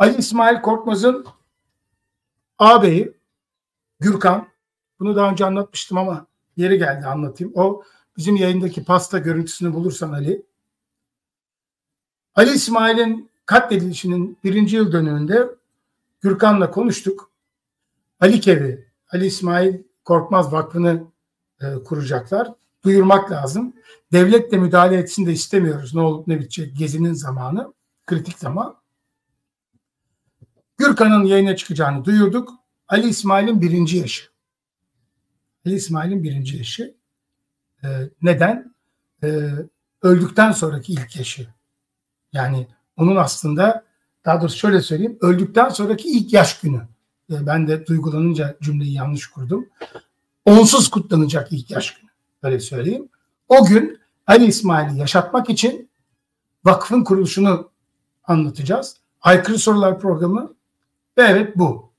Ali İsmail Korkmaz'ın ağabeyi Gürkan, bunu daha önce anlatmıştım ama yeri geldi anlatayım. O bizim yayındaki pasta görüntüsünü bulursan Ali. Ali İsmail'in katledilişinin 1. yıl dönümünde Gürkan'la konuştuk. Ali Kevi, Ali İsmail Korkmaz Vakfı'nı kuracaklar. Duyurmak lazım. Devlet de müdahale etsin de istemiyoruz. Ne olup ne bitecek. Gezinin zamanı. Kritik zaman. Gürkan'ın yayına çıkacağını duyurduk. Ali İsmail'in 1. yaşı. Ali İsmail'in 1. yaşı. Neden? Öldükten sonraki ilk yaşı. Yani onun aslında, daha doğrusu şöyle söyleyeyim. Öldükten sonraki ilk yaş günü. Ben de duygulanınca cümleyi yanlış kurdum. Onsuz kutlanacak ilk yaş günü. Öyle söyleyeyim. O gün Ali İsmail'i yaşatmak için vakfın kuruluşunu anlatacağız. Aykırı Sorular programı ve evet bu.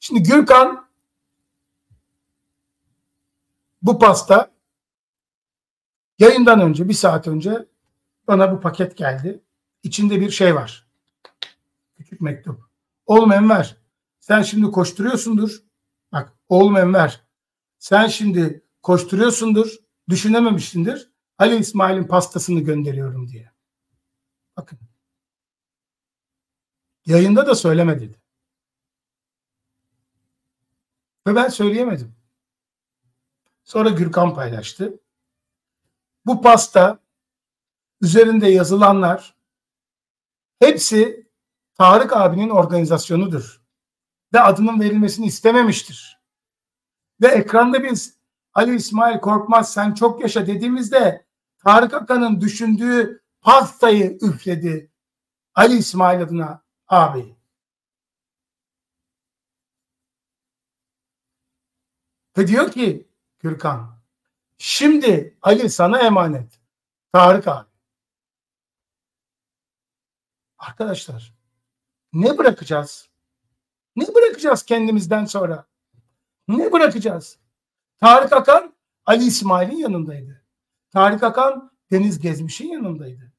Şimdi Gürkan bu pasta yayından önce, 1 saat önce bana bu paket geldi. İçinde bir şey var. Küçük mektup. Oğlum Enver, sen şimdi koşturuyorsundur. Bak, oğlum Enver, sen şimdi koşturuyorsundur, düşünememişsindir. Ali İsmail'in pastasını gönderiyorum diye. Bakın. Yayında da söyleme dedi. Ve ben söyleyemedim. Sonra Gürkan paylaştı. Bu pasta üzerinde yazılanlar hepsi Tarık abinin organizasyonudur. Ve adının verilmesini istememiştir. Ve ekranda biz Ali İsmail Korkmaz sen çok yaşa dediğimizde Tarık Akan'ın düşündüğü pastayı üfledi Ali İsmail adına abi. Ve diyor ki Gürkan, şimdi Ali sana emanet Tarık abi. Arkadaşlar, ne bırakacağız? Ne bırakacağız kendimizden sonra? Ne bırakacağız? Tarık Akan Ali İsmail'in yanındaydı. Tarık Akan Deniz Gezmiş'in yanındaydı.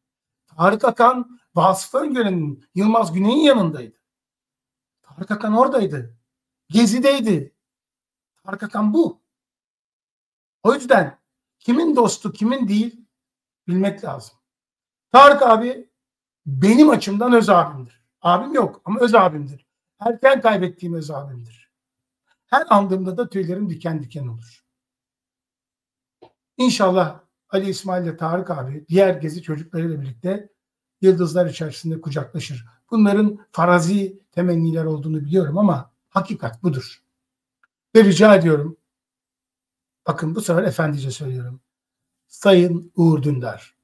Tarık Akan Vasıf Öngören'in, Yılmaz Güney'in yanındaydı. Tarık Akan oradaydı. Gezi'deydi. Tarık Akan bu. O yüzden kimin dostu kimin değil bilmek lazım. Tarık abi benim açımdan öz abimdir. Abim yok ama öz abimdir. Erken kaybettiğim öz abimdir. Her andımda da tüylerim diken diken olur. İnşallah Ali İsmail ile Tarık abi diğer Gezi çocuklarıyla birlikte yıldızlar içerisinde kucaklaşır. Bunların farazi temenniler olduğunu biliyorum ama hakikat budur. Ve rica ediyorum, bakın bu sefer efendice söylüyorum. Sayın Uğur Dündar,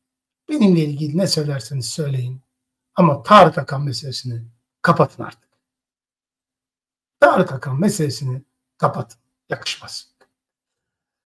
benimle ilgili ne söylerseniz söyleyin ama Tarık Akan meselesini kapatın artık. Tarık Akan meselesini kapat. Yakışmaz.